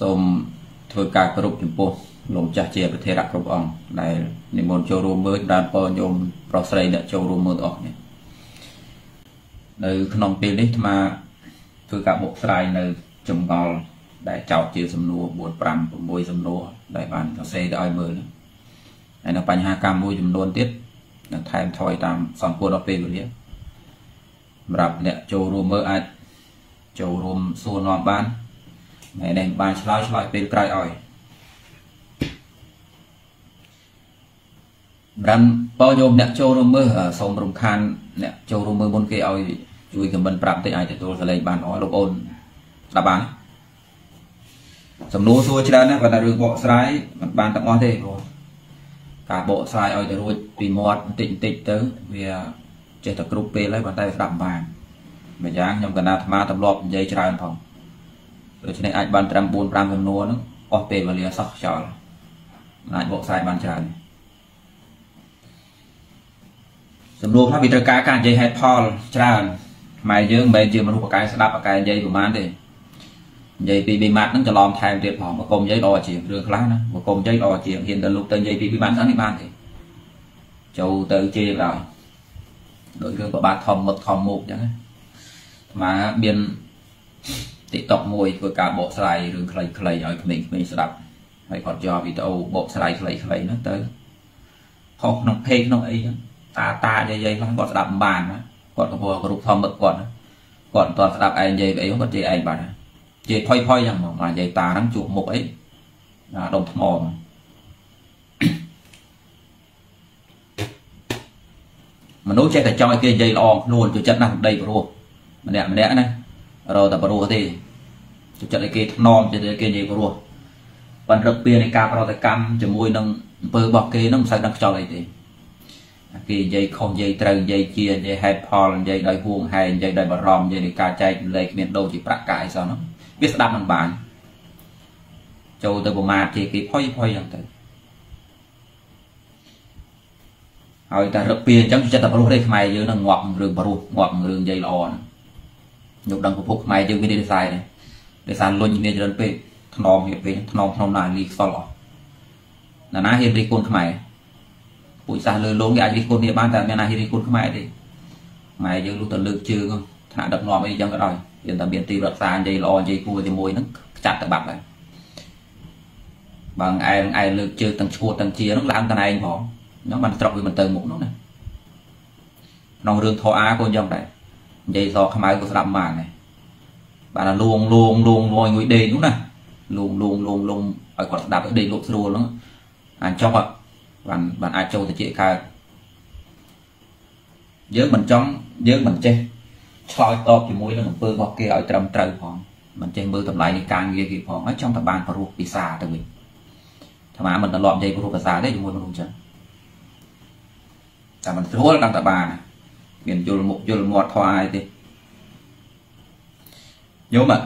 ส้มถือการกรุบจุ่มปูหลงจากเจียประเทศรักกรุบอ่องได้ในมณฑลรูมเบอร์ดานปอยมปราศรัยเนี่ยโจรูมเบอร์ออกเนี่ยในขนมปีนิทมาถือการบกสายในจมกอลได้เจ้าเจียสำนัวบวชปรำผมบวยสำนัวได้บานเขาเซได้อ้อยเบอร์ไอ้หน้าปัญหาการบวยจมโดนติดไทยถอยตามสองคนเราเป็นอยู่เนี่ยรับเนี่ยโจรูมเบอร์อัดโจรูมส่วนนอนบ้านในแดงบ้านชลายเป็นไกลอ่อยรันปอยมเนี่ยโจรูมเบอร์สมรมคานเนี่ยโจรูมเบอร์บนเกยอ่อยช่วยกันบรรปรับได้ไอ้แต่ตัวทะเลบ้านอ๋อลบอนตาบ้านสำนัวซัวชลาเนี่ยก็ได้เรื่องโบสายบ้านต่างอ๋อเท่cả bộ sai ở đây rồi tùy mọt tịnh tới vì chế tập group P lấy bàn tay đậm vàng mà dáng nhom cần nát má tập lọp dây chai anh phòng rồi cho nên anh bàn trăm buôn trăm cầm nua nó OP và lìa sọc chảo lại bộ sai bàn chai sầm nua phát bị tơ cá càng dây head Paul chai mày dướng mày chưa mà lúc cái sẽ đắp vào cái dây của má đi dây bị mát nó cho lòm thay tuyệt phòng mà công dây đỏ chỉ được lá nó mà công dây đỏ chỉ hiện tại lúc tên dây bị bán sáng thì ban thì châu tự chia rồi đội cơ của ba thom một thom một chẳng mà biên tị tộc mùi của cả bộ sài đường khơi ở mình sẽ đọc hay còn do vì tàu bộ sài khơi nó tới học nó phê nó ấy ta dây nó còn đập bàn á còn có vừa có rụt thom mực còn toàn đập anh dây ấy còn dây anh bạnเจยพ่อยๆอย่างมาใหญ่ตาทั้งจุกหมกไอ้ดมทมอมมันรู้ใจแต่จอยเกยใหญ่ลองโน่นจุดจัดนั่งได้ประโลมันแหละนะเราแต่ประโลก็ทีจุดจัดไอ้เกยนอมจุดไอ้เกยใหญ่ประโลปันรักเปียในการเราแต่กรรมจะมวยนั่งเปิดบอกเกยนั่งใส่นั่งจอยเลยทีเกยใหญ่คงใหญ่ตรึงใหญ่เกียร์ใหญ่ไฮพอลใหญ่ได้ห่วงไฮใหญ่ได้บารอมใหญ่ในการใจเลยเมียนโดจิประกายซะเนาะbiết đáp bằng bản châu từ bộ mà thì cái phôi chẳng tới rồi ta rập pin chẳng cho ta bơm đây mày chứ nó ngọt rừng dây lòn nhục đằng của phục mày chứ cái đi sai này để sàn luôn như này cho đến pe thon hiệp về thon lại lì xò lọ là ná hiệp đi côn mày bụi sàn lơi lốm cái đi côn địa ban ta miền này hiệp đi côn mày đi mày chứ lúc ta lừa chưa không thả đập ngọt bây giờ cái rồiยังแต่เบียดตีรักษาใจรอใจกูจะมวยนั้นจัดตะบักเลยบางไอ้เลือกเจอตั้งชัวตั้งเชียร์นั่งล้างตาในเองพอน้องมันตรอกไปมันเติมหมกน้องนะน้องเรื่องท้ออาคนยอมได้ใจซอขมายกูสลับมาเนี่ยบ้านลวงลอยงวยเดย์นู้นนะลวงไอ้กอดดับไอ้เดย์ลวงสะดวกแล้วอันจ้องอ่ะบ้านไอ้โจจะเจี๊ยกายเยอะมันจ้องเยอะมันเจ๊ชอยตอบจมูกแล้วมันเปิดบอกเกยเอาตรำตรึงของมันเจงมือทำลายในกลางเยกีของไอ้ช่องตะบานพารุปีศาตัวเองทำไมมันตลอดใจพารุปีศาได้จมูกมันลงจังแต่มันทั่วตั้งตะบานเปลี่ยนโยนหมวดทวายดิโยมอ่ะ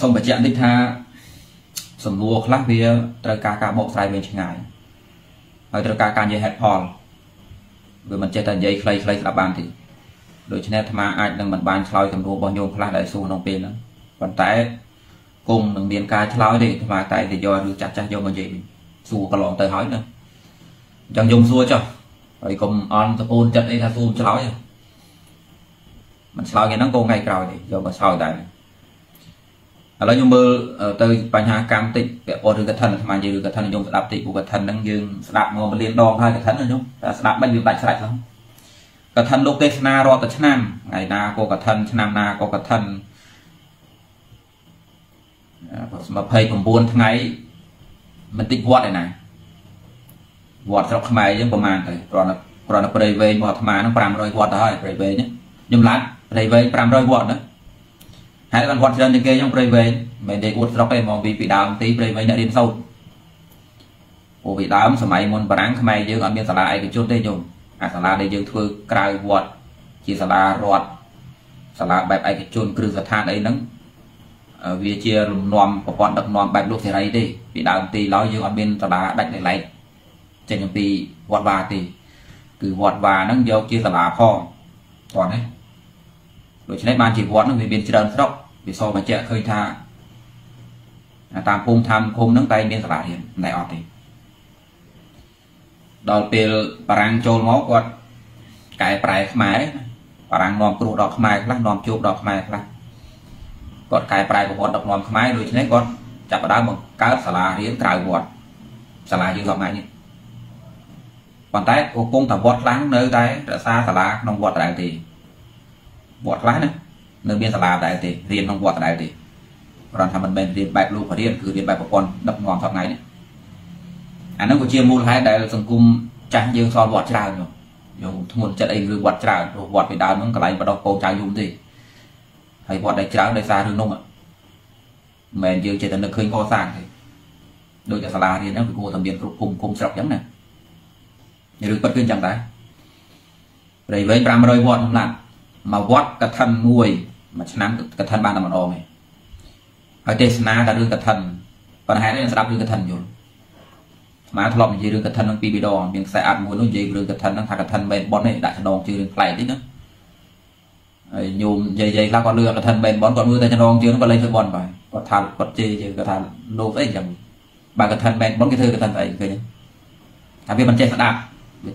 ส่งปัจจัยนิทาสมรู้คลักเบียตระการการบอกสายเป็นยังไงไอ้ตระการการเยแฮตพอลเวมันเจตันเยใครตะบานทีโดยเฉพาะธรรมะอาจดังเหมือนบานชลอยกับรูบอลโยมพลาดได้สู้น้องเป็นแล้วปัจจัยกงหนึ่งเดียนกายชลอยได้ธรรมะใจแต่ยอดูจัดจ้าโยมมันใจสู้กระหล่อมเตยหอยนะจังโยมสู้จ้ะไอ้กงออนตะปูนจัดไอ้ท่าสู้ชลอยมันชลอยอย่างนั้นกงไงกล่าวดิโยมก็ชลอยได้แล้วโยมเบอร์เตยปัญหากรรมติดแบบโอรึกระทันธรรมะยืนกระทันโยมสลับติดบุกกระทันนั่งยืนสลับงอมันเรียนดองท่ากระทันนะโยมแต่สลับไม่ยืนบัดสลับแล้วกระทันโลกเทศนารอแต่ชนะไงนาโกกระทันชนะนาโกกระทันมาเพย์ผมบุญทั้งไงมันติดวอดเลยนะวอดสำหรับทำไมยังประมาณเลยตอนเราไปเวย์วอดทำไมต้องปรามรอยวอดได้ไปเวย์เนี่ยยมรัดไปเวย์ปรามรอยวอดนะหายวันวอดเดินยังเกยยังไปเวย์ไม่ได้วอดเราไปมองปีดาวตีไปเวย์เนี่ยดินเศร้าโอ้ปีดาวสมัยมนต์ปรางทำไมยังอ่ะมีสลายกับชุดได้ยมสาราได้ยังถือกลายวอดจีสารารอดสาราแบบไอ้กระจุนครือสถานไอ้นั้นเวียเชียรนอมประกอบดักนอมแบบลูกเทไรดิปีดาวตีร้อยยังอันเป็นสาราดักไหลเจนยังปีวอดวาตีคือวอดวานั่งยกจีสาราพ่อตอนนี้โดยใช้บ้านจีวอดนั่งเป็นเดินสต๊อกไปโซ่มาเจาะเคยท่า ตามพงธรรมพงน้ำไตเมียนสระเทียนในออติดอกเปลือกปรังโจลมอกวัดไก่ปลายขมายปรังนอมกรูดอกขมายคลักนอมจูบดอกขมายคลักกดไก่ปลายกบดดอกนอมขมายโดยใช้กดจับได้หมดก้าวสระเทียนกลายวอดสระเทียนดอกไม้นี่บางท้ายพงแต่วอดล้างเนื้อท้ายแต่ซาสระนองวอดได้ทีวอดล้างเนี่ยเนื้อเมียนสระได้ทีเรียนนองวอดได้ทีเราทำมันเป็นเรียนแบบลูกเขาเรียนคือเรียนแบบประกอบดับงอนทำไงเนี่ยอันนั้นก็เชี่ยวมูลท้ายได้สังคมจังยืนซอนวัดจราอยู่อยู่ทั้งหมดจัดเองคือวัดจราวัดไปดาวมันก็ไหลมาดอกโกจังยุ่งดิให้วัดได้จราได้ซาเรื่องนุ่งอ่ะแม่ยืนเจตนาเคยก่อสร้างเลยโดยจากสลาเรียนนั้นคือกูทำเรียนกลุ่มคุมสลับยังเนี่ยอย่าลืมปัดขึ้นจังได้ไปเว้นปรามรอยวัดทำหลักมาวัดกระทันมวยมาชนะกระทันบ้านตะมันออกไหมเทศนาแต่เรื่องกระทันปัญหาเรื่องสลับเรื่องกระทันอยู่มาทะเลาะมันเรื่องกระทันนั่งปีบิดองเบียงใส่อัดมวยนั่งเรื่องกระทันนั่งทากระทันเบนบอลนี่ได้ชนองเรื่องไกลนิดนึงโยมใหญ่ๆแล้วก็เรือกระทันเบนบอลก่อนมือแต่ชนองนั่งไปเลยคือบอลไปก็ทานก็เจกระทันโน้ตไอ้อย่างบางกระทันเบนบอลกี่เธอกระทันไอ้เคยเนี่ยทำให้มันเจสลับ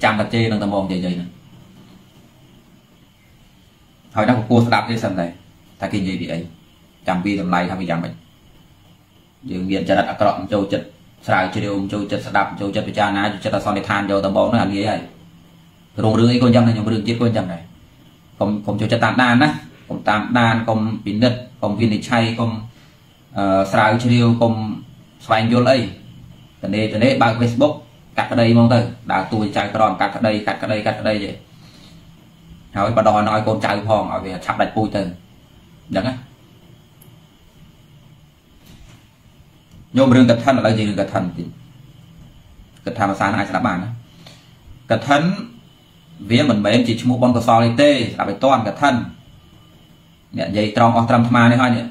จามกระเจนั่งตะมองใหญ่ๆนะหอยนั่งกูสลับได้สั่นเลยถ้ากินใหญ่ดีไอ้จำวีทำไรทำไปยังไปยืนเวียนจะดัดกระดองโจจัดสายเฉียวโจจัดสดับโจจัดประจานาโจจัดสอนในทานโจตะบองนั่นอะไรไอ้โรงเรือไอ้คนจำในโรงเรือจิตคนจำไหนผมโจจัดตามนานนะผมตามนานผมปินเด็ดผมวินิจฉัยผมสายเฉียวผมสายโยนไอ้ตอนนี้บางเฟซบุ๊กกัดกระไดมองเตอร์ด่าตัวใจกระดองกัดกระไดเจ้เอาไอ้ปลาดอน้อยคนใจพองเอาไปชับได้ปูเตอร์ยังไงโยมเรื่องกระทันอะไรอย่างเรื่องกระทันจริงกระทำภาษาไทยสลับบานนะกระทันเวียเหมือนเหมือนจีชมูบอลกระซอลเต้สลับไปต้อนกระทันเนี่ยใหญ่ตรองออกตรำธรรมาเนี่ยฮะเนี่ย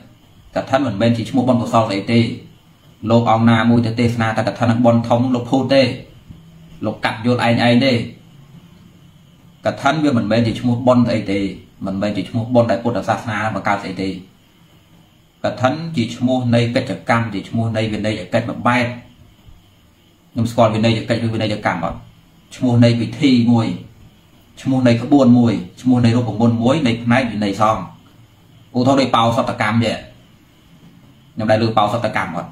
กระทันเหมือนเหมือนจีชมูบอลกระซอลเต้โลกเอาหน้ามูเต้สนาแต่กระทันบอลท้องโลกพูเต้โลกกัดโยนไอ้เต้กระทันเวียเหมือนเหมือนจีชมูบอลเต้เหมือนเหมือนจีชมูบอลได้พุทธศาสนาประกาศเต้กระทันจีชมูในกิจกรรมจีชมูในวินัยกิจแบบใบนมสกอลวินัยกิจวินัยกรรมแบบชมูในวิธีมวยชมูในขบวนมวยชมูในรูปของบนมวยในไม้อยู่ในซองอุทธรณ์เป่าสัตกรรมเนี่ยนำได้รู้เป่าสัตกรรมก่อน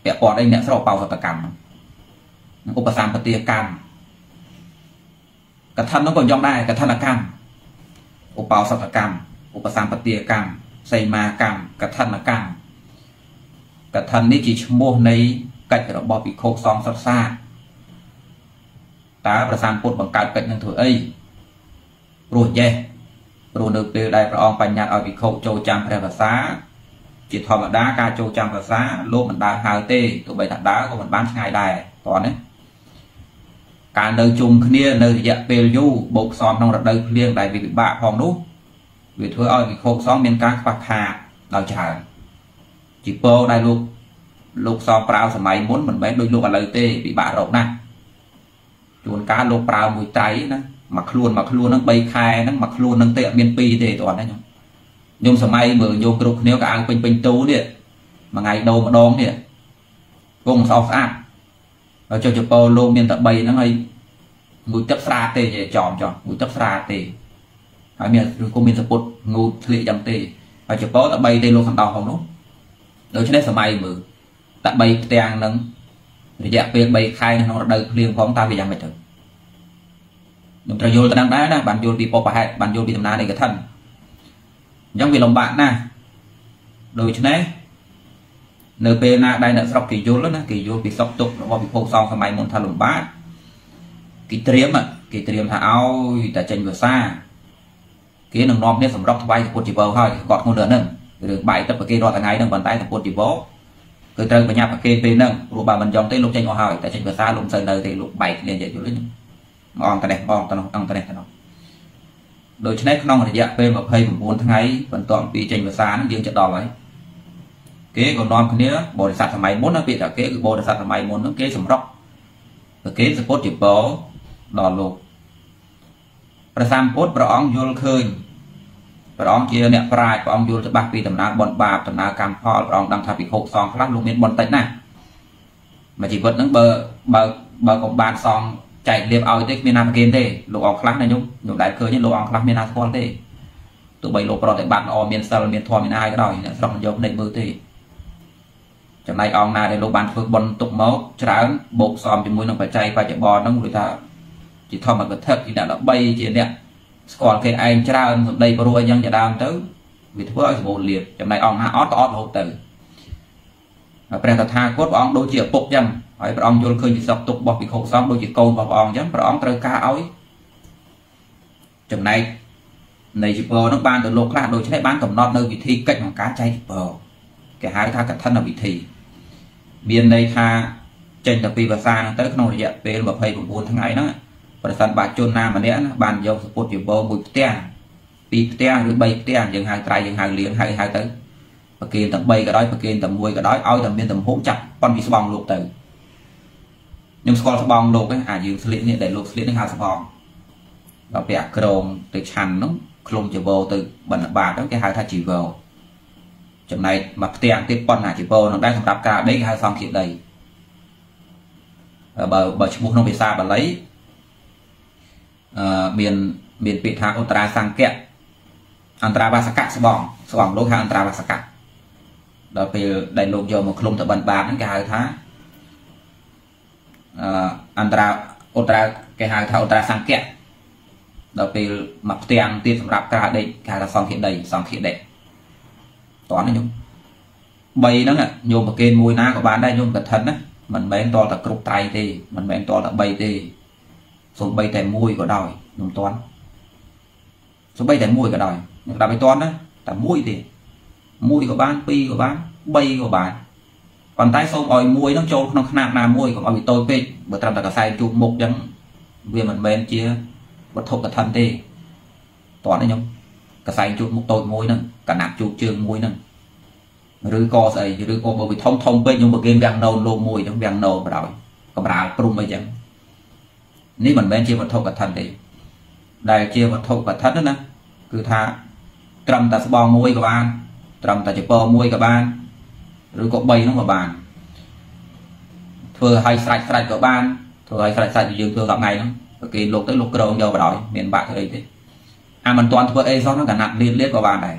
เปียกปอดได้เนี่ยสำหรับเป่าสัตกรรมอุปสรรคปฏิกรรมกระทันต้องก่อนย่อมได้กระทันกรรมอุปเป่าสัตกรรมอุปสรรคปฏิกรรมไซมากรรมกระทันกรรมกระทันนี้จีชโมในกิจระบอบอีโคซองซัดซ่าตาประสานปุตบังการกิจนั่งถือเอ้ยรู้เย่รู้เนื้อเปลือยได้ประอองปัญญาเอาอีโคโจจังภาษาจิตทอมด้าการโจจังภาษาโลกมันดาฮาเต้ตัวใบถัดด้าก็มันบ้านง่ายได้ตอนนี้การเดินจุ่มเนียเดินเยะเปลือยยูบกซอมนองระเดินเลี้ยงได้วิบากพองนู้วิธีเอาอีกโคกซองเป็นการปักหาเราฉาจิโปได้ลูกซองเปล่าสมัยม้วนเหมือนแม่โดยลูกอะไรเต้ปีบาหรอกนะจวนการลูกเปล่ามือใจนะมาคลวนนั่งใบคายนั่งมาคลวนนั่งเตะเมียนปีเตะตอนนั้นโยมสมัยเมื่อโยมกรุกเนี้ยกับอังเป็นตู้เนี่ยมาไงโดมาดองเนี่ยกงซองอ่ะเราจะจิโปลูกเมียนตะใบนั่งไงมือจับสาเตะจอมมือจับสาเตะไอ้เมียคือคนมีสปอตงูทะเลจำเตะไอ้เจ้าป้อตะใบเตะลงคำตอบของนู้นโดยเฉพาะสมัยมือตะใบเตียงนั้นระยะเป็นใบคายนั้นเราได้เรียงของตาไปยังไม่ถึงหนุ่มตะโยนตะนังได้นะบันโยนปีปอปะให้บันโยนปีตำนานในกระทันยังมีลมบาดนะโดยเฉพาะเนื้อเป็นนะได้เนื้อสกปรกโยนแล้วนะกีโยนปีสกปรกแล้วก็ปีโพกซองสมัยมณฑลลมบาดกีเตรียมถ้าเอาแต่เจนอยู่ซ่าcái nông nông này sầm róc vay thì cột chỉ bầu thôi gọt ngôn nền được bảy tập cái đo thằng ấy đang bàn tay thằng cột chỉ bố cứ chơi với nhau cái bên nâng lúc bà mình dòng tới lúc tranh họ hỏi tại tranh vừa xa lúc sơn đời thì lúc bảy liền vậy chỗ đấy ngon ta đẹp ngon ta nọ đôi chân đấy nong thì dạng bên mà phê cũng muốn thằng ấy vẫn toàn vì tranh vừa xa nó riêng chợ đỏ ấy cái còn non cái nữa bồi sạt thằng mày muốn nó bị là cái bồi sạt thằng mày muốn nó cái sầm róc cái cột chỉ bố đỏ lụcประสานพุทธประอองโยลคืน พระองค์เจเนี่ยปลายพระองค์ยูจะบักปีตำนานบนบาปตำนานการพ่อพระองค์ดังทับปีหกซองครั้งลุงเมียนบนเต็นนะมาจีบนั่งเบอร์ของบานซองใจเรียบเอาเด็กเมียนาเกณฑ์เต้ลูกออกครั้งในยุคหนุ่มหลายเคยเนี่ยลูกออกครั้งเมียนาทอนเต้ตัวใบลูกปลอดแต่บานออเมียนซาลเมียนทอนเมียนไอก็ได้เนี่ยสองยกในมือเต้จำในออกนาในลูกบานฝึกบนตุกเมาส์ฉลาดบกซอมจมูกน้องปัจจัยไปจากบอลน้องลุยตาจีทอมมันก็เทิดที่นั่นแล้วใบเจเนี่ยก่อนเคยไอ้ชราอันใดปรวยยังจะดามตื้อวิถีวัฒนธรรมโบราณจำในองค์ฮะออตออตโลกเต๋อแปลตถาคตองค์โดยเจียปกยังไอ้องค์โยนคืนจิตสับตุกบอกปีหกสองโดยจิตโกงบอกองค์ยันองค์เตอร์กาเอาไอ้จำในในจิตโบนักบ้านตัวโลกละโดยใช้บ้านต่ำนอดในวิธีเก่งของการใจจิตโบแกหายท่ากัดท่านในวิธีเบียนในท่าเจนแต่ปีภาษาเต๋อขนมเยอะเป็นแบบไฟบุบทั้งไงนะประสานบาดจนน้ำมันเนี้ยบานยกสปอตอยู่บ่บุกเตี้ยปีเตี้ยหรือใบเตี้ยอย่างหายใจอย่างหายเลี้ยงหายตื้อปะเกณฑ์ต่ำใบก็ได้ปะเกณฑ์ต่ำมวยก็ได้เอาต่ำเบี้ยต่ำหงจับปอนมีสบองลูกตื้อยังสกอร์สบองลูกเนี่ยหายยืมสลิดเนี่ยได้ลูกสลิดหายสบองเราแปะกระโดงติดชันน้องคลุมอยู่บ่ตื้อบันบาดแล้วแกหายท่าจีบ่จำในมาเตี้ยติดปอนหายจีบ่น้องได้สำหรับการได้หายสองขีดเลยบ่ชิบุกน้องไปซาบ่เลยเบียนปิดทางอันตราสังเกตอันตราบาสกัดสว่างโลกทางอันตราบาสกัดเราไปได้ลงโยมคลุมตะบันบาดนั่นแกหายท้าอันตราแกหายท้าอันตราสังเกตเราไปหมักเตียงตีสำหรับกระดิ่งแกจะสองขีดเด็กตอนนั้นโยมใบนั่นแหละโยมเกณฑ์มวยน้ากับบานได้โยมกระทันนะมันแบ่งตัวตะกรุบไตตีมันแบ่งตัวตะใบตีส่งใบแต่มวยก็ได้น้องตอนส่งใบแต่มวยก็ได้เราไปตอนนะแต่มวยดิมวยก็บ้านปีก็บ้านใบก็บ้านก่อนใต้ส่งอ่อยมวยน้องโจน้องขนาดนามวยของเอาไปโต้ไปเบอร์ตามตะกะไซจูบมกยังเวียนเหมือนเบนเชียวัดทบกระทันตีตอนนั้นยังกระไซจูบมกโต้มวยนั่นกระหนักจูบเชิงมวยนั่นหรือกอใส่หรือโอเบอร์ไปท่องไปยังเบอร์เกมแบงโนโลมวยยังแบงโนไปได้กระบาดปรุงไปยังนี่มันเป็นเชี่ยววัตถุกระทันเองได้เชี่ยววัตถุกระทันนั่นนะคือท่าตรำตัดสบองมวยกับบ้านตรำตัดจีบมวยกับบ้านหรือกบใบน้องกับบ้านเธอให้ใส่กับบ้านเธอให้ใส่ยืมเธอกับไงน้องก็คือลงtới ลงกระโดงเดียวไปได้เหม็นบาดเลยทีอ่ะมันตอนเธอเอซ้อนน้องกันหนักเลี้ยกับบ้านได้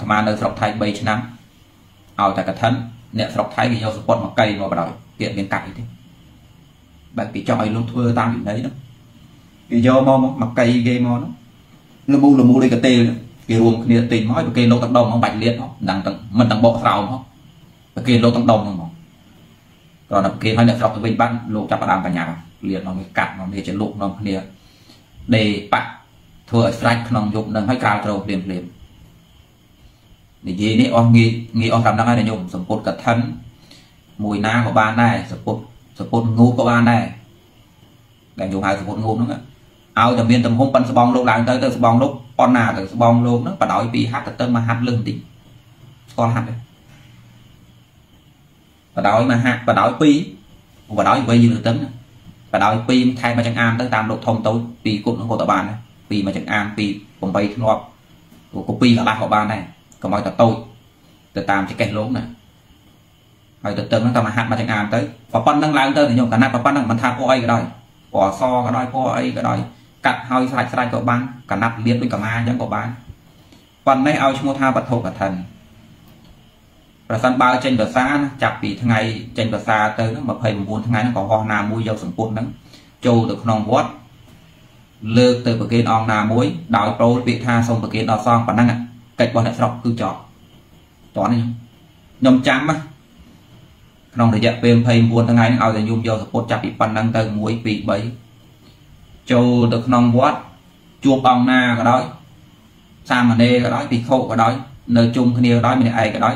ธรรมะในสระไทยใบชนะเอาแต่กระทันเนี่ยสระไทยกินยาสปอร์ตมาไกลมาไปได้เปลี่ยนเป็นไก่ทีbạn bị chọi luôn thưa tam điểm đấy đó vì do mặc cây game mò đó là mua đây cái tê cái ruộng kia tìm nói cái lô tận đồng nó bạch liệt nó đằng mình đằng bộ sào nó cái lô tận đồng nó còn là cái hai đợt sọc về ban lô chặt đằng cả nhà liệt nó mới cạn nó mới chấn lụt nó kia để bạn thưa strike nó dùng đằng hai cao rồi liền để gì đấy ông nghĩ ông làm đang ai để dùng sầm cột cẩn thận mùi na của ba này sầm cộtสปอตงูก็บ้านได้แต่อยู่หายสปอตงูนั่นแหละเอาแต่เบียนตำหงปันสบองลูกหลานเตยสบองลูกปอนนาเตยสบองลูกนั่นปะดอยปีฮัตเตยมาฮัตลึงติก้อนฮัตเลยปะดอยมาฮัตปะดอยปีปะดอยไปยืนตึ้งปะดอยปีไทยมาจังอามเตยตามลูกทงโตปีกุ่นของโคตรบ้านนะปีมาจังอามปีผมไปนอกก็ปีกับบ้านของบ้านได้ก็มอยแต่โตแต่ตามจะแก่ล้มนะtừ từ nó ta mà hạt mà chẳng ăn tới và phân đang làm tới thì nhung cả nát và phân đang bắn tháp coi cái đói bỏ so cái đói coi cái đói cắt hơi sạch cậu bán cả nát biết với cả ma chẳng cậu bán phân này ao chúng ta bật thô cả thần và sân bao trên bờ xa chặt bị thằng ngày trên bờ xa tới nó mập hay buồn thằng ngày nó có hoa nà muối dầu sừng cuộn đắng trâu được non vót lơ từ bờ kia on nà muối đói trâu bị tha xong bờ kia đói xong và năng ạ cạch bọn lại sọc cứ chọn toán này nhung chám áน้องเดี๋ยวจะเป็นเพลงวนทั้งไงเอาแต่ยุ่มโยสปอตจับปีปันนั่งเติมมวยปีใบโจตึกน้องวัดจูบองนาก็ได้ซามันเดก็ได้ปีโคก็ได้เนยจุ่มคนเดียวได้ไม่ได้ไอก็ได้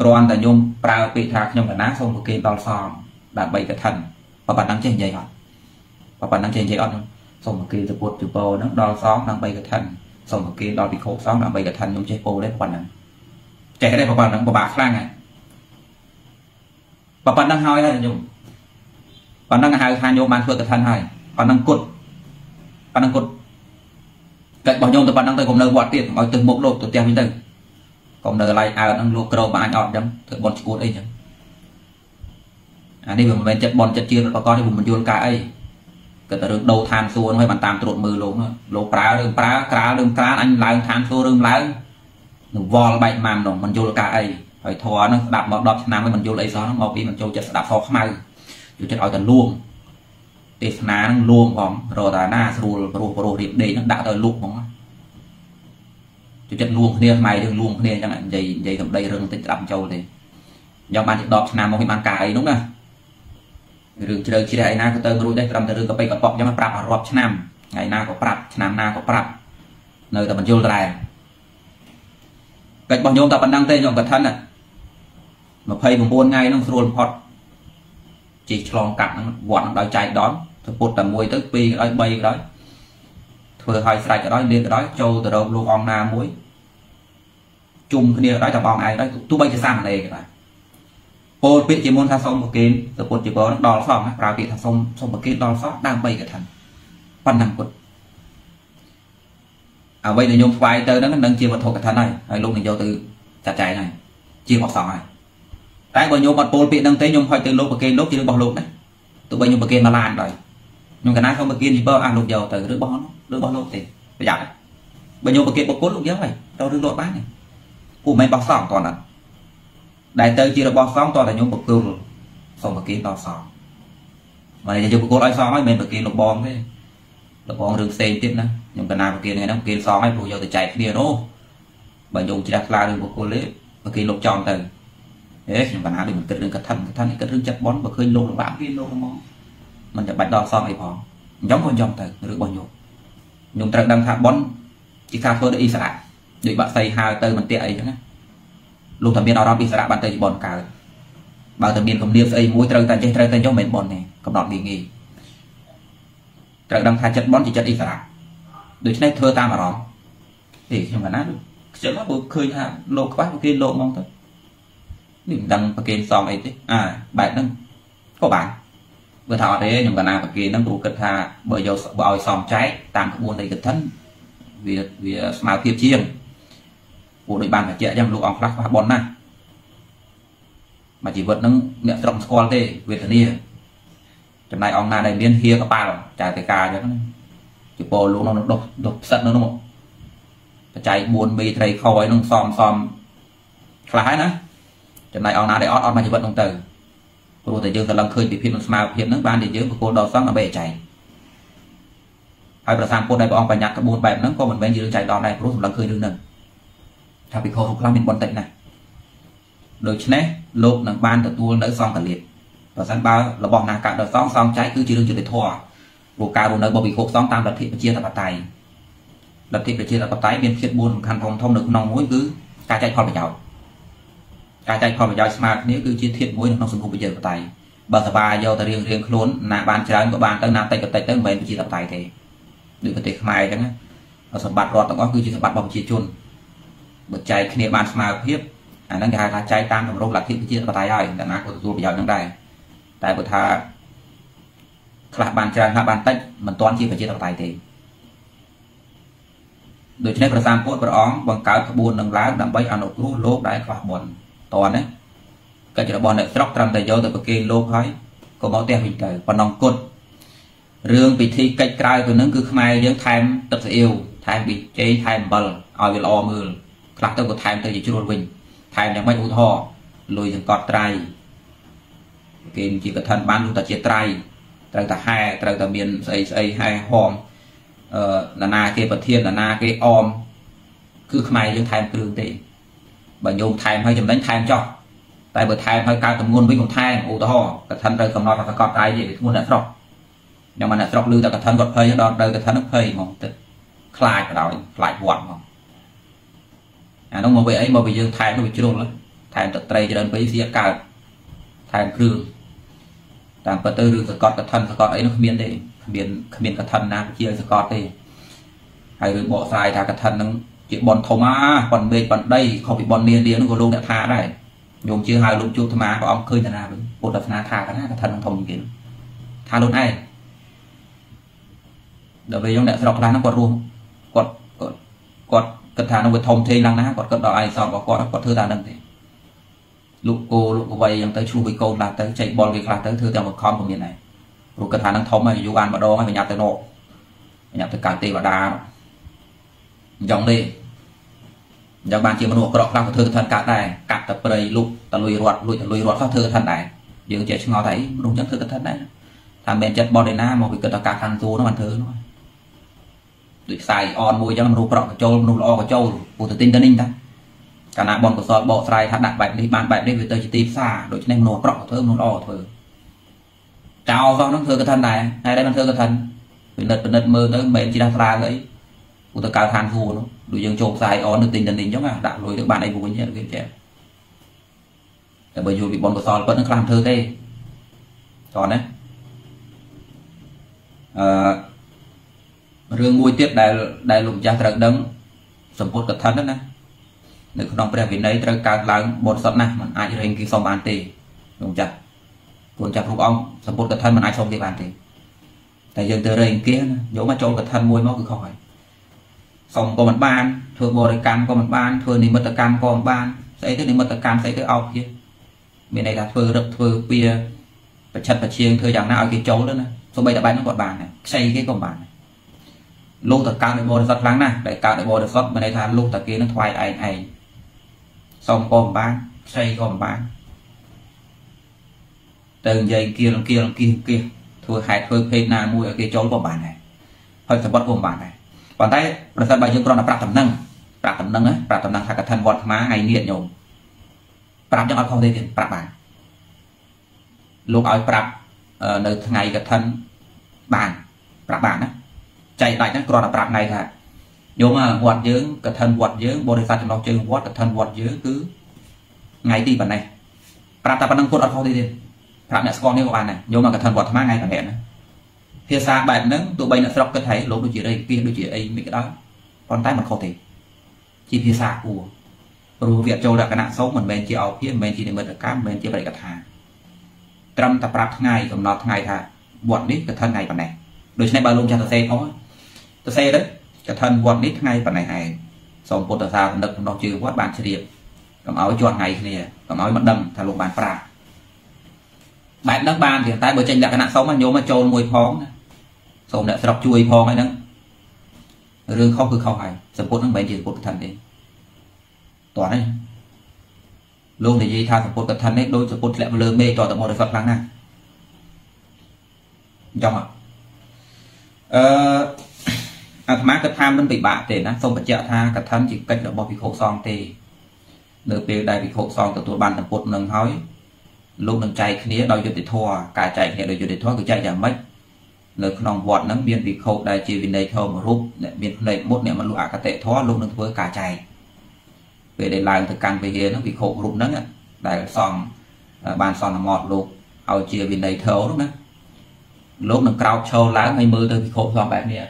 กรอนแต่ยุ่มปลาปีทากยุ่มแต่น้าส่งโอเคตอนซองแบบใบกระทันปันนั่งเฉยใจอ่อนปันนั่งเฉยใจอ่อนส่งโอเคสปอตจูบโบนั่งดอนซองนั่งใบกระทันส่งโอเคดอนปีโคซองนั่งใบกระทันยุ่มเฉยโบได้ปันนั่งเฉยได้ปันนั่งบาคลั่งไงปันนั่งหายได้โยมปันนั่งหายทานโยมมันเพื่อกระทันหายปันนั่งกด แต่bảo nhôm tập năng tới cùng nơi quạt tiền bảo từ một độ từ tiền đến cùng nơi lại ai đang lùa cầu mà anh ọt chấm thử bón cột ấy chấm anh đi mình chặt bón chặt chiên nó có đi mình vô cái ấy cái từ đầu than xua nó phải bàn tam tụt mười lỗ lỗ cá đường cá anh lại than xua đường lại vò bậy màm nó mình vô cái ấy phải thò nó đạp một đọt nam với mình vô lấy gió một đi mình vô chặt đạp phò khăm ai vô chặt ọt tận luônเด็กน้านั่งล้วงของรอตาหน้าสูรโปรเด็กเด็กนั่งด่าตัวลูกของจุดจัดล้วงเนี่ยทำไมถึงล้วงเนี่ยจังไงใหญ่กับใดเรื่องติดลำโจเลยยามบ้านติดดอกนามมองให้บ้านกายนุ่งนะเรื่องเจริญชีได้น้าก็เติมรู้ได้รำแต่เรื่องก็ไปกับปอกยามมันปรับรอบชนามไงน้าก็ปรับชนามน้าก็ปรับเนยแต่บรรจุอะไรกัดบอลโยมแต่บรรดังเต้นยองกัดท่านน่ะมาเพย์ผมโอนไงน้องสูรพอดจีชลองกัดหวานดอยใจดอนถ้าปวดแต่มวยตึ๊บปีก็ได้ใบก็ได้เธอหายใส่ก็ได้เด็กก็ได้โจแต่เราลูกองนามวยจุ่มคนเดียวได้แต่บอลไอ้ได้ตู้ใบจะสร้างอะไรก็ได้ปวดปีจีมวนท่าส้มบกินแต่ปวดจีบอลดอลซ้อมนะปลาปีท่าส้มบกินดอลซ้อมด่างใบก็ทันปั้นดังกดเอาใบในยงไฟเตอร์นั้นก็นั่งจีบอลโถกระทันได้ไอ้ลูกในโยตือจัดใจหน่อยจีบอลสองหน่อยแต่บอลโยมบอลโปลเปลี่ยนตั้งเต้ยโยมคอยเตือนโลกประเกณฑ์โลกจีนบอลโลกนะตัวบอลโยมประเกณฑ์มาลานเลยโยมกันน้าเขาประเกณฑ์จีบอลอ่านโลกเดียวแต่เรื่องบอลเนาะเรื่องบอลโลกติดประหยัดบอลโยมประเกณฑ์บอลโคตรโลกเยอะเลยเราเรื่องโลกบ้านเนี่ยผู้ไม่บอลสองตอนนั้นได้เตยจีนบอลสองตอนแต่โยมประเกณฑ์สองประเกณฑ์ต่อสองมาเลยโยมประเกณฑ์ไอ้สองไอ้เป็นประเกณฑ์โลกบอลเลยโลกบอลเรื่องเซนติดนะโยมกันน้าประเกณฑ์ไงนะประเกณฑ์สองไอ้ผู้โยมติดใจเดียวโน่บอลโยมจีนคลาเรื่องบอลโคตรเละประเกณฑ์โลกจอมเตยเอ๊ะปัญหาดิมันเกิดเรื่องกระทันนี่เกิดเรื่องจับบอลบ่เคยลงหรือบ้าพี่ลงมองมันจะบัดดอซองไอ้พองย้อมคนย้อมแต่หรือบอลโยมโยมตระดังทาบอลจิตาเพื่อได้อิสระโดยบัดใส่หาเตยมันเตะไอ้ใช่ไหมลงทะเบียนเอารับอิสระบัดเตยบอลกาบัดทะเบียนกำเดียบไอ้มวยตระดังใจตระดังย้อมเหม็นบอลเนี่ยกำลังดีงี้ตระดังทาจับบอลจิตจัดอิสระโดยใช้เธอตามมาร้องเอ๊ะปัญหาดิเจ้าว่าบ่เคยฮะลงบ้าพี่ลงมองแต่นี่ดังประเกณฑ์ซองไอ้ที่แบบนั้นก็บางเมื่อถอดได้อย่างกันนาประเกณฑ์นั้นดูกระทาเบอร์โยบอยซองใช้ตามกระบวนการกระทันเวียสมาธิเชียงผู้โดยบางกับเจ้ายังลูกออกรักบอลน่ะมาจีบนั้นเนี่ยตรงสกอร์ได้เวทนี้จำนายออกนาได้เบี้ยเฮียกับปลาจ่ายแต่กาอย่างนั้นจีบอลลูกน้องดกสัตว์น้องหมดใจบวนมีไตรคอยน้องซอมคล้ายนะจำนายออกนาได้ออดมาจีบตรงเตยครูแต่ยืนแต่ลังเคยปีพิมพ์มาเพียบนั้นบ้านเดี๋ยวยืมครูดอกซ้อนเอาไปใจให้ประสานคนใดบอกไปยัดกระบุนแบบนั้นก็เหมือนเป็นยืนใจดอกได้ครูสำลังเคยดึงหนึ่งถ้าไปโค้งล่างเป็นบอลเตะนะโดยเฉพาะโลกหนังบ้านแต่ตัวนั้นซ้อนแต่เลียดประสานบ้าเราบอกนากาดอกซ้อนใจคือยืนจุดเด็ดทั่วโบกาบุนนั้นบอกไปโค้งซ้อนตามหลักที่เป็นเชียร์ตะปัตไตหลักที่เป็นเชียร์ตะปัตไตเป็นเพียบบุญคันทองทองหนึ่งนองมุ้ยคือการใจความเป็นเจ้าการใจความเป็นยาสมาร์ทนี้คือชีทิศมวยน้องสมภูมิเจอกับไตบาสบายยาวแต่เรียงโคลนหน้าบานชายกับบานตั้งน้ำไตกับไตตั้งเบนเป็นชีตับไตเทดูปฏิขมายจังนะสมบัติรอดต้องก็คือชีสมบัติบางชีจุนเบิดใจคณีบานสมาร์ทเพียบอันนั้นการใจตามธรรมโลกหลักที่เป็นชีตับไตย่อยแต่นักก็ตัวเป็นยาวยังได้แต่บทาขลับบานชายขลับบานตั้งมันตอนชีเป็นชีตับไตเทโดยใช้ประสานโพดประอ้องบังการขบวนหนังล้างดำใบอนุรู้โลกได้ขวบบนตอนนี้ก็จะบอลเนี่ยตรอกตรำแต่โยแต่ประเกณฑ์โลภายก็บอกเตี้ยหินใจปนองกดเรื่องปิดที่ไกลๆตัวนั้นคือขมายเยอะไทม์ตัดเสียวไทม์ปิดใจไทม์บอลเอาเวลาออมือคลักตัวกับไทม์ตัวยิ่งชุดวิ่งไทม์ยังไม่อุทธรลุยถึงกอดไตรเกณฑ์จีกระทันบ้านลุงตัดเจี๊ยไตรไตรตะไฮไตรตะเบียนไอไฮหอมนาเกปเทียนนาเกออมคือขมายเยอะไทม์เกลือเตะบางโยมไทม์ให้จำได้ไทม์จ้ะแต่เบอร์ไทม์ให้การจำนวนวิ่งของไทม์อุตหะกระทันเลยกำนอประกอบไทม์อย่างทุนเนี่ยสอบอย่างมันเนี่ยสอบลือแต่กระทันกดเพย์อย่างดอนเลยกระทันกดเพย์มองติดคลายกระดอยคลายหวังมองน้องมองไปไอ้มองไปยืนไทม์ก็ไปจุดแล้วไทม์ตัดไตรจะเดินไปเสียการไทม์เครื่องต่างประตูหรือสกอตกระทันสกอตไอ้น้องเบียนได้เบียนกระทันนะเชียร์สกอตได้ให้หรือเบาะทรายทากระทันนั้นจีบบอลทมาบอลเบย์บอลได้เขาไปบอลเนียนเดียนก็ลงแต่ทาได้โยมเชื่อหายลงจูทมาก็อ้อมเคยธนาเป็นปวดธนาทากันนะกระทันทองจริงๆทาลุ้นไอ้เดี๋ยวไปยองแต่สลับร้านนั้นกดรวมกด กดกระถางนวดทมเทลังนะกดกระดอยสอบกดกดเธอตาดังเตะลูกโกลูกวัยยังเตะชูวิโกลาเตะใจบอลกีฬาเตะเธอแต่หมดคอมตรงนี้ไหนลูกกระถางนั่งทมไม่อยู่บ้านมาโดไม่ไปหยาบเตะโนหยาบเตะการเตะบาดาย่องดีย่างบางทีมันหัวกรอกล่างเธอท่านกัดได้กัดตะเปรย์ลูกตะลุยรวดลุยตะลุยรวดเข้าเธอท่านได้ยังเจ็บชงเอาไถ่ลงจังเธอท่านได้ทำเป็นจัดบอลเลยนะมองไปเกิดตะการทางตัวนั่นมันเธอติดใส่ออนมวยยังมันรูปรอกกระโจมรูปรอกกระโจมปูติดตินตันนิ่งนะการนักบอลกระสอบบ่อใส่ทัดดักแบบนี้บานแบบนี้ไปเตยจิตีซ่าโดยใช้ในมันหัวกรอกเธอมันรอกเธอเจ้าเขานั่งเธอท่านได้ให้ได้มันเธอท่านเป็นเนิดมือแล้วเป็นจีดาตราเลยอุตกาทานฟูเนาะดูยังโจมใส่ออนนึกตินตันนิ่งจังอ่ะด่าลุยถึงบ้านไอ้พวกนี้เรื่องแก่แต่บอลอยู่บอลกระสอบเปิดนั่งคลำเธอได้ตอนนี้เรื่องมวยเทียบได้หลุมยาตระดังสมบูรณ์กับท่านนั่นนะในขนมเปรี้ยวในตระการล้างบนสดนะมันอาจจะเร่งกินสองบานตีหลุมจับควรจับรูปองสมบูรณ์กับท่านมันอาจชงตีบานตีแต่ยังเตอร์เร่งเกี้ยนะโยมาโจกับท่านมวยมากคือคอยส่งก็มันบานเธอบริการก็มันบานเธอในมัตการก็มันบานใส่ที่ในมัตการใส่ที่เอาเพี้ยเมื่อไหร่เธอรับเธอเปียประชันประเชียงเธออย่างน่าเอากี่โจแล้วนะส่วนใบตะใบนั้นกอดบานนะใส่กี่กอดบานลูกตะการในโบสถ์ล้างนะแต่การในโบสถ์มาในทางลูกตะเกียนั้นถวายไอ้ส่งกอดบานใส่กอดบานแต่เย็นเกียร์เธอหายเธอเพลนามวยเอากี่โจกอดบานนะพอสมบัติกอดบานนะก่อนท้ายประธานบางกรอนปราบตำนั่งปราบตำนั่งนะปราบตำนั่งทางกระทันวอดม้าไงเงียบโยมปราบยังเอาเข้าได้เป็นปราบบานลูกเอาปราบในไงกระทันบานปราบบานนะใจไหลนั่งกรอนปราบไงค่ะโยมวอดเยื้องกระทันวอดเยื้องบริษัทจำลองเจอวอดกระทันวอดเยื้องคือไงตีแบบไหนปราบตำนั่งกดเอาเข้าได้เป็นปราบเนี่ยสกอร์เนี่ยประมาณไหนโยมกระทันวอดม้าไงแบบไหนนะเพียซาแบบนั้นตัวใบหน้าสลับก็ไถลงดูจีเรย์เพียดูจีเอไม่ก็ได้ตอนใต้มันเขาเตะจีเพียซาอูรูเวียโจดักขณะซ้อมเหมือนเบนจีเอาเพียเบนจีในเบนตะก้ามเบนจีบริกาธาตรำตะปรับทั้งไงกับนอทั้งไงท่าบวชนิดกับท่านไงปันไหนโดยใช้บาลูนชาตเซ่เขาตะเซ่เลยกับท่านบวชนิดทั้งไงปันไหนไงสองปุตตะซาดักนอจือวัดบานเฉลี่ยกับเอาจวนไงเนี่ยกับเอามันดำทะลุบานปลาแบบนั้นบานเดี๋ยวใต้เบนจีดักขณะซ้อมมันโยมาโจมวยพ้องส่งเนี่ยสำหรับช่วยพอไงนั้นเรื่องเขาคือเขาไปสมบูรณ์ทั้งใบยืนปวดกระทันเองต่อเนี่ยลงในยีธาสมบูรณ์กระทันเนี่ยโดยสมบูรณ์แหลมเลือเมย์ต่อแต่โมเดลสับหลังนะจำอ่ะอาตมากระทำมันไปบาดเตะนะส่งปัจจัยธากระทันจิตกันดอกบอลพิโคซองเตะเนื้อเปลือกได้พิโคซองแต่ตัวบานสมบูรณ์หนึ่งห้อยลงหนึ่งใจคืนนี้เราอยู่ติดทัวกายใจเนี่ยเราอยู่ติดทัวคือใจอย่างไม่เนื้อขนมวอดนั้นเบียนปีโคได้จีวินได้เท่ามารูปเนี่ยเบียนในมดเนี่ยมันลูกอากาเตะท้อลูกนั้นเพื่อกาใจไปได้ลายถึงการไปเฮียนั้นปีโครูปนั้นอ่ะได้ซองบานซองหมอดลูกเอาจีวินได้เท่าลูกนั้นลูกนั้นกราวโชว์ล้างในมือเธอปีโคซองแบบเนี้ย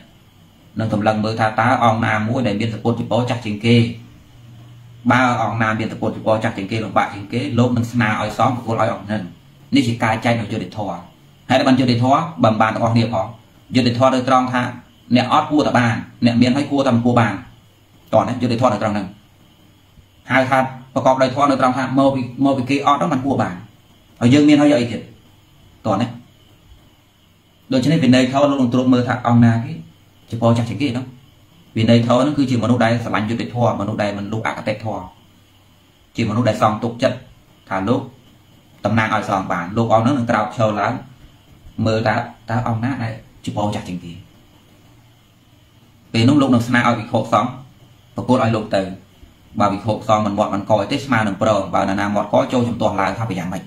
นั่งกำลังมือทาตาอองนามมุ้ยในเบียนสะโพกจิโป้จากจิงเก้บ้าอองนามเบียนสะโพกจิโป้จากจิงเก้ลงบะจิงเก้ลูกนั้นสนาอ้อยซ้อมกูร้อยออกนั่นนี่คือกาใจเราจะได้ท้อให้แต่บรรจุได้ท้อบำบัดออกเดียวพอจุดได้ท้อโดยตรงท่าเนี่ยออดกู้ตะบานเนี่ยเมียนให้กู้ทำกู้บานตอนนั้นจุดได้ท้อโดยตรงนั้นหายท่าประกอบได้ท้อโดยตรงท่าโมบิเกอออดต้องมันกู้บานเอาเยอะเมียนเขาเยอะอีกทีตอนนั้นโดยเฉพาะวินัยเขาลงตรงมือถักเอาหน้าที่เฉพาะจากสิ่งนี้เนาะวินัยเขานั่นคือจิตมนุษย์ใดสลายจุดได้ท้อมนุษย์ใดมันลูกอากาเตะท้อจิตมนุษย์ใดซองตกจัดฐานลูกตำนานเอาซองบานลูกเอานั้นหนึ่งกราวเชลล้างเมื่อตาเอาหน้าได้จุบเอาจากจริงทีเป็นนุ่งลงหนังสนาเอาอีกหกสองปรากฏไอ้ลงเตยบ่าวอีกหกสองมันบอดมันคอยเทสมาหนึ่งเปล่าบ่าวนานาบอดคอยโจมจมตัวลายข้าไปอย่างไม่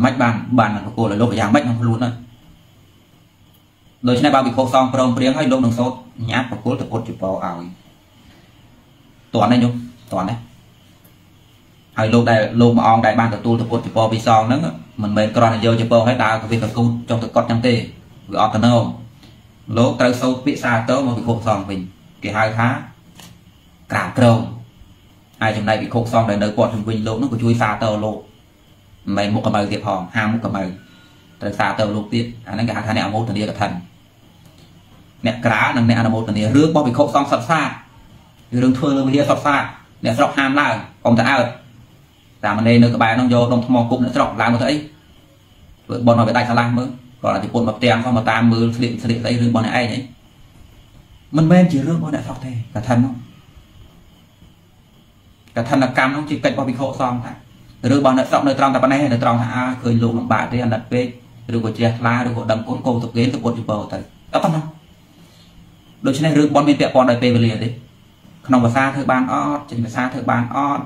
ไม่บานมันปรากฏเลยลงไปอย่างไม่มันพลุนนะโดยใช้บ่าวอีกหกสองเปล่าเปลี่ยนให้ลงหนังโซ่ยัดปรากฏแต่ปวดจุบเอาเอาตัวนั้นยุ่งตัวนั้นไอ้ลงได้ลงมาอองได้บ้านแต่ตัวแต่ปวดจุบเอาไปซองนั้นmình mệt còn là vô chụp bông hay ta có việc tập cung trong thực cốt trong tê vừa ở tận đâu lỗ tao sâu bị xa tớ mà bị khô xong mình cái hai tháng cả cầu hai trong này bị khô xong để nơi quạt trong mình lỗ nó có chui xa tớ lỗ mình một cái mày tiệp hòn hang một cái mày từ xa tớ lỗ tiệp anh ấy cả thằng này mốt thằng kia cả thằng nẹt cá thằng này anh mốt thằng kia rước bao bị khô xong sập xa đường thưa luôn kia sọc xa để sọc ham lại còn ta ở làm ở đây nơi các bạn đang vô trong mong cũng để sọc làm một thấy bọn nó về tay sao làm mới gọi là thì cuộn một tem không mà tam mưa điện đây rừng bọn này ai đấy mình bên chỉ rước bọn này sọc thề cả thân không cả thân là cam không chỉ cạnh vào bị khổ xong thôi rừng bọn này sọc nơi trong ta bọn này nơi trong hạ cười lùn làm bạn thì anh đặt về rừng của trẻ la rừng của đầm cuốn cổ tục ghế tục cuộn chụp bầu tới đó không đôi chân này rừng bọn mình tẹo bọn đời về liền đấy không phải xa thưa ban ót chỉ phải xa thưa ban ót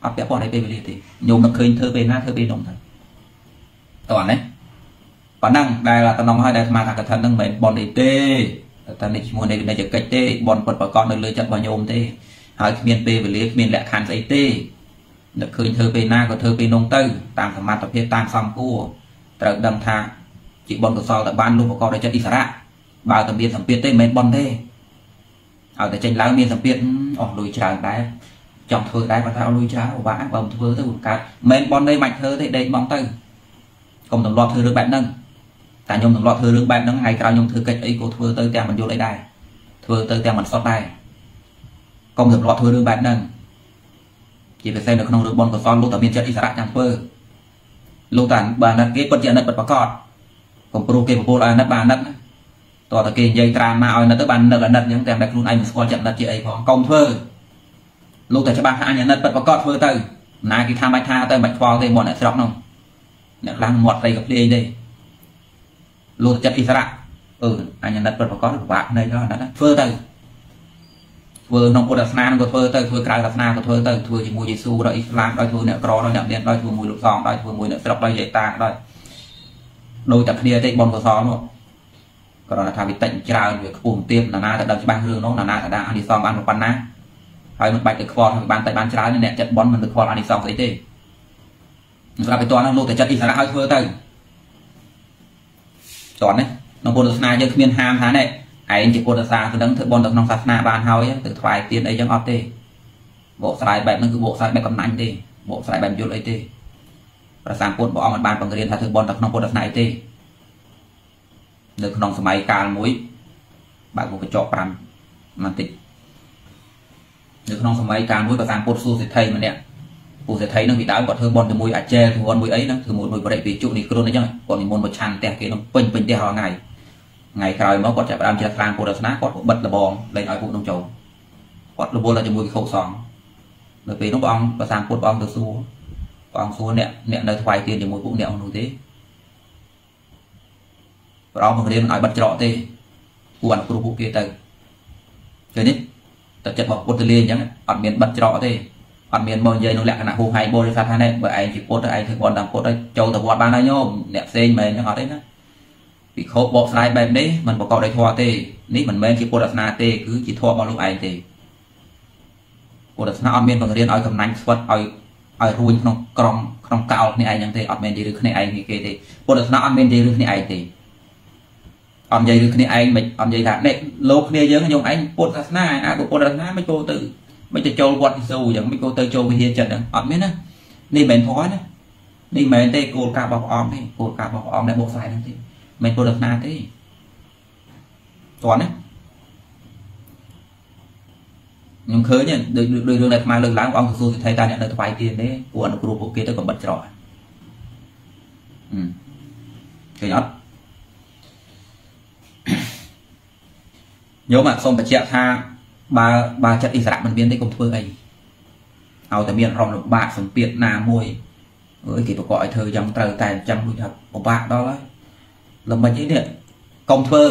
ót tẹo bọn đời về liền thì nhôm nó khơi thưa về na thưa về đồng thời toàn đấy bản năng đây là tận lòng hai đây mà thằng cẩn thận đang mệt bọn để tê ta định mua này để cách tê bọn vật bà con được lựa chọn vào nhôm tê hỏi miền tê về lấy miền lẹ khàn giấy tê được khơi thưa về na có thưa về nông tây tam thằng ma tập hiện tam song cua trợ đầm thang chị bọn của sau là ban luôn bà con để cho đi xả ra bao tầm biên thẩm biệt tê mệt bọn tê ở tại tranh lá miền thẩm biệt ở đuôi trái đá trong thưa đá và thao đuôi trái của bãi bồng thưa tới một cái mệt bọn đây mạnh thưa thế đây bóng tây không tầm lo thưa được bạn nâng tại nhung tầm lo thưa được bạn nâng ngày cao nhung thưa cách ấy cô thưa tới tèm mình vô lấy đài thưa tới tèm mình xót đài không tầm lo thưa được bạn nâng chỉ phải xem được không được bọn của son lúc tầm biên chất đi xả ra nhàng phơ lúc tàn bà nát cái con chuyện nát bật bà con còn pro kê của nát bà nátต่อตะเกียงใหญ่ตรามาเอาหน้าตะบันหน้ากันหน้าอย่างแต่ได้ครูไอ้มันสกอจับหน้าเจี๊ยของกองเพื่อลูกแต่ชาวบ้านหาอย่างนั้นเปิดประกอบเพื่อตื่นนายกิธาบัตรทาแต่บัตรฟองแต่หมดเนี่ยสต๊อกน้องเนี่ยรังหมดเลยกับเรื่องนี้ลูกจับอิสระอย่างนั้นเปิดประกอบแบบในก็นั่นนะเพื่อตื่นเพื่อน้องโอดัสนาก็เพื่อตื่นเพื่อกลายดัสนาก็เพื่อตื่นเพื่อจิมูจิซูได้อิสลามได้เพื่อเนี่ยกรอได้เนี่ยเรียนได้เพื่อมวยลูกซองได้เพื่อมวยเนี่ยสต๊อกได้ใหญ่ตาได้ดูจับเดียได้บอลก็ซ้อมก็เราทำวิตามินจ้าหรือขูดเตี้ยนานาแต่ดำชิบางเรื่องน้องนานาแต่ดาอันนี้ซองอันหกพันนะไอ้มันไปติดคอทำบานแต่บานจ้าเนี่ยจัดบอลมันติดคออันนี้ซองใส่เต้เราไปตอนนั้นลูกแต่จัดอิสระให้เพื่อเต้ตอนนี้น้องบอลศาสนาเยอะขึ้นห้ามท่านเนี่ยไอ้จิตบอลศาสนาคือดังถือบอลดังน้องศาสนาบานเฮาเนี่ยถือฝ่ายเตี้ยไอ้ยังออฟเต้โบกสายแบบนั่นคือโบกสายแบบกำนันเต้โบกสายแบบยุทธ์ไอ้เต้ประสานปนบอกเอามันบานปังเรียนถ้าถือบอลดังน้องบอลศาสนาไอ้เต้เด็กน้องสมัยการมวยบางคนก็จบปรามมันติดเด็กน้องสมัยการมวยประการปนสู้เศรษฐีมันเนี่ยปูเศรษฐีน้องวิดาบอกเธอบอลจะมวยอาเจถือบอลมวยไอ้นะถือมวยมวยประเดี๋ยวปีจุนี่กระโดดนะจังก่อนมีมวยมาชันแต่เกี่ยน้องเป็นเป็นเดียวไงไงใครมาก่อนจะปรามจะกลางปนศาสนาก่อนบัดระบองเลยไอ้พวกน้องโจก่อนระบองเราจะมวยเขาสองเดี๋ยวปีน้องบองประการปนบองตัวสู้บองสู้เนี่ยเนี่ยในฝ่ายเกี่ยจะมวยพวกเนี่ยดูดิเราบางเรียนอ่านบัตรเจาะเตะกวนครูผู้เกี่ยเตะเจนี่แต่จัดบอกปนเรียนยังอ่านเมียนบัตรเจาะเตะอ่านเมียนบอลเยนแหลกขณะผู้ให้บริษัทท่านเนี่ยไอ้จีโป้ไอ้ที่บอลดำโป้ไอ้โจตะวันบ้านได้โยมเนี่ยเซ็งเหมือนอย่างอะไรนะปีโคบบอกสไลด์แบบนี้มันประกอบได้ทั่วเตะนี่เหมือนเมียนจีโป้ดัชนาเตะคือจีทั่วบอลลูกไอ้เตะโป้ดัชนาอ่านเมียนบางเรียนอ่านคำนั้นสวดอ่านรูนขนมกรองขนมเก่าในไอ้ยังเตะอ่านเมียนดีหรือในไอ้เกี่ยเตะโป้ดัชนาอ่านเมียนดีหรือในไอ้เตะอ่อนใหญ่คือเนี่ยไอ้ไม่อ่อนใหญ่ละเนี่ยโลกเนี่ยเยอะขยงไอ้ปนศาสนาไอ้ปนศาสนาไม่โกตือไม่จะโจววัดสูอย่างไม่โกตือโจวไปเฮียจัดอ่อนไม่นะนี่เหม็นพ้อยนะนี่เหม็นเตะโกลกาบอกออมที่โกลกาบอกออมได้โบสายนั่นที่เหม็นปนศาสนาที่ตอนนี้ยังเคยเนี่ยโดยเรื่องอะไรมาเรื่องล้างของสูตรไทยตาเนี่ยเราถวายเทียนได้กวนกรูปเกตกับบัตรจอดเคยอ่อนโยมอะส่งไปเชียร์ท่าบาจัดอิสระมันเบียนได้กลมเพื่อไอเอาแต่เบียนรองหลบบาสังเปียนนามวยเอ้ยกี่ประกอบเธอยังเติร์แต่ยังดูจับของบาดอเลยลำบากยิ่งเนี่ยกลมเพื่อ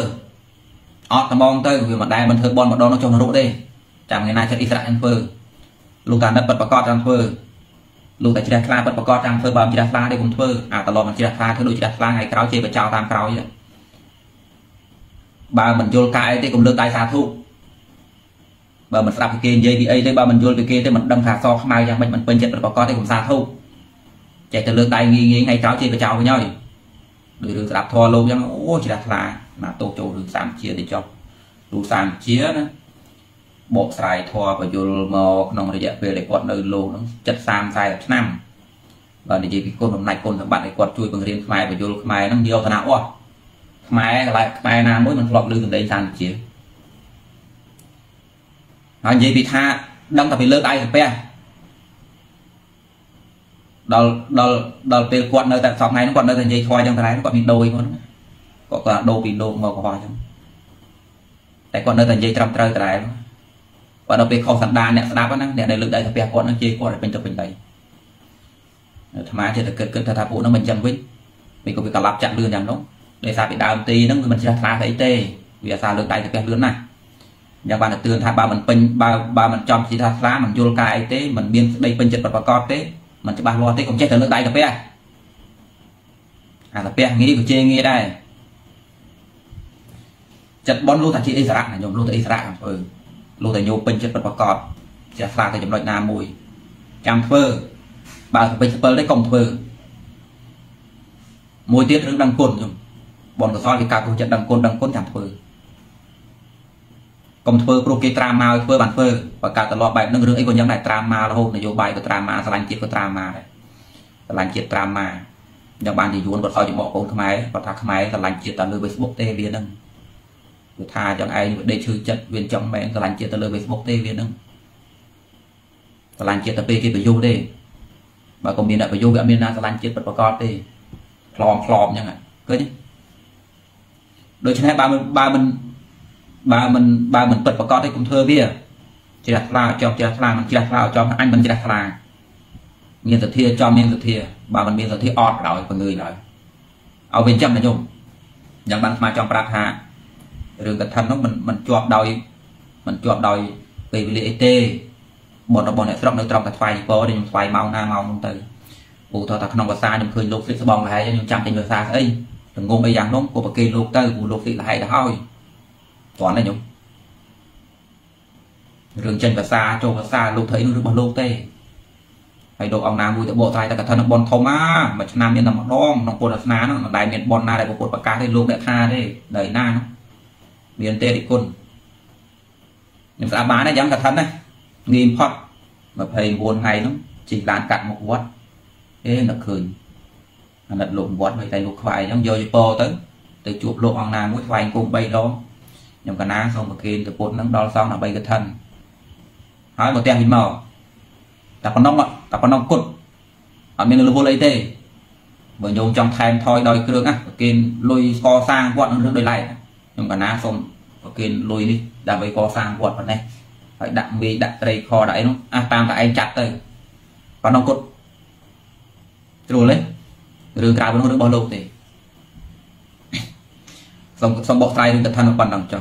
ออตมองเตยอยู่มาได้มันเธอบอลมาโดนน้องจงรู้ได้จากในนายจัดอิสระอันเพื่อลูกการนัดเปิดประกอบจังเพื่อลูกแต่จีดักลาเปิดประกอบจังเพื่อบอลจีดักลาได้กลมเพื่อตลอดมันจีดักลาเธอดูจีดักลาไงเก้าเจี๊ยบเจ้าตามเก้าเยอะbà mình vô cái thì cũng được tài sản thu bà mình sắp cái kia gì ấy bà mình vô cái kia thì mình đâm thả so mai ra mình bên chết mình có thì cũng sản thu chạy từ lượt tài nghi ngay cháu chị với cháu với nhau được được sắp thua lâu chứ ô chỉ đặt là mà tổ chủ được sàn chia để cho đủ sàn chia nữa bộ xài thua và vô màu nồng để về để quật nơi lô nó chất sàn xài năm và để gì con hôm nay con các bạn để quật chui bằng riêng mai và vô mai nó nhiều thằng nàoไม้อะไรไม้นามวยมันหลอกลืมถึงได้จานเฉียบ vậy thì tha đâm tập bị lơ ai phải đào về quạt nơi tại sọc ngày nó quạt nơi tại dây khoai trong thái nó quạt bị đôi luôn có cả đôi bị đôi màu khoai trong tại quạt nơi tại dây trăm trời tại đó và đào về kho sẵn đa nè đa có năng nè đại lực đại tập về quạt nó dây quạt bên trong bình đầy tham á thì là cực cực thà phụ nó mình chậm vít mình có việc cả lặp chặn lươn chặn đúng để sao bị đào tì nó mình sẽ phá thấy tê vì sao lực đại tập về lươn này nhà bạn là tường thà ba mình pin ba mình trong chỉ thà phá mình vô cái tế mình biên đây pin chật bật con tế mình cho bạn lo tới cũng chết từ nước đây tập pe nghĩ của chơi nghe đây chặt bón lúa thạch chi Israel này nhom lúa tại Israel rồi lúa tại nhôm pin chất bật bạc cọt chặt phá tại chấm đôi nam mùi chạm phơ bà phải pin phơ đấy còng phơ mùi tiết nước đằng cồn nhom bọn của soi thì cả cuộc chặt đằng cồn chạm phơ còng phơ proke tram ma phơ bản phơ và cả tờ lọ bài nâng rưỡi còn nhắm lại tram ma là hôm này vô bài của tram ma lành chiết của tram ma lành chiết tram ma nhà bạn thì vốn còn soi chỉ bỏ công tham ái và thắc máy là lành chiết tại nơi Facebook tê viên nâng người tha chẳng ai đây chư chất viên trong mẹ là lành chiết tại nơi Facebook tê viên nâng là lành chiết tại pe kia phải vô đi và còn miền đại phải vô cả miền nam là lành chiết bật bật con đi lòm như này cứ đi đối với hai ba mình bật vào con thì cũng thưa bia chỉ đặt ra cho mình chỉ đặt ra cho anh mình chỉ đặt ra miền thực thi cho miền thực thi bà mình miền thực thi ọt rồi còn người rồi ở bên trong này nhung nhầm bạn mà trong bạc hạ rồi cái thân nó mình chuột đòi vì lệ tê bọn nó trong cái phai có nên phai màu na màu không tới vụ thọ thật không có xa nhưng khơi lục xịt bong lại nhưng chăm thì người xa ấy đừng ngôn bây giờ nó của bà kia lục tới vụ lục xịt lại đã thôi toàn là nhung rừng chân và xa cho và xa lục thấy nó bằng lục tê hay đồ ông nào vui tự bộ tay ta cả thân nó bon thô má mà nam nhân nằm ở đó nó cột là ná nó đại miệt bon na đại bộ cột bạc cá thì lục đại tha đi đẩy na nó miền tê thì côn nhưng ta bán này dám cả thân này nghiêm phật mà thầy buồn ngày nó chỉ làn cạn một quất thế là cười lật lộn quất vậy tay lục phải trong giờ po tới từ chụp lộn ông nào mũi phải cùng bay đó nhưng cái ná xong một kia từ cột nắng đó xong là bay cái thân hỏi một tiền hình màu ta còn nông cột ở miền núi vô lấy tê vừa nhung trong thèm thôi đòi kêu á kia lôi co sang quật nó đôi lại nhưng cái ná xong một kia lôi đi đã bay co sang quật vào này phải đặng mi đặng tây kho đại nó à tam đại anh chặt đây còn nông cột rồi đấy rồi cả bên nó được bao lâu thì xong xong bọc tay được thân nó bằng đồng cho